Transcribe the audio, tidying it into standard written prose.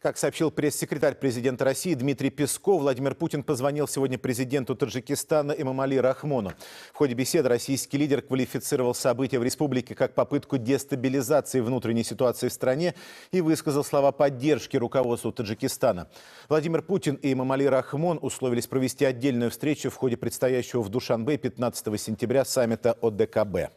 Как сообщил пресс-секретарь президента России Дмитрий Песков, Владимир Путин позвонил сегодня президенту Таджикистана Эмомали Рахмону. В ходе беседы российский лидер квалифицировал события в республике как попытку дестабилизации внутренней ситуации в стране и высказал слова поддержки руководству Таджикистана. Владимир Путин и Эмомали Рахмон условились провести отдельную встречу в ходе предстоящего в Душанбе 15 сентября саммита ОДКБ.